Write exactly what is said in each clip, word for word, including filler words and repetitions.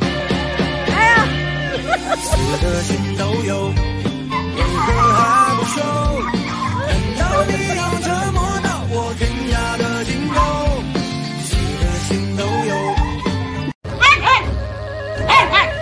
哎呀！我的心都有，为何还不收？难道你要折磨到我天涯的尽头？我的心都有。哎哎哎哎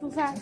中山。